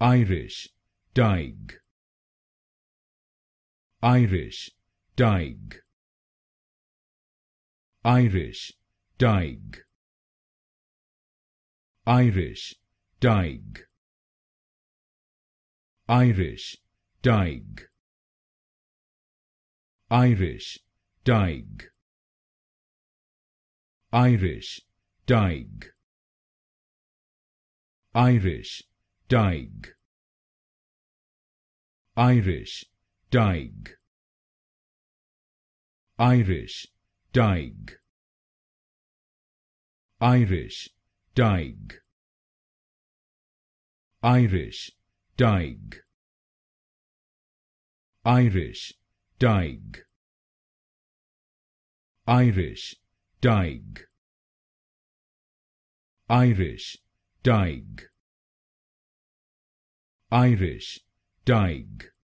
Irish, Tadhg. Irish, Tadhg. Irish, Tadhg. Irish, Tadhg. Irish, Tadhg. Irish, Tadhg. Irish, Tadhg. Irish, Tadhg. Irish, Tadhg. Irish, Tadhg. Irish, Tadhg. Irish, Tadhg. Irish, Tadhg. Irish, Tadhg. Irish, Tadhg. Irish, Tadhg.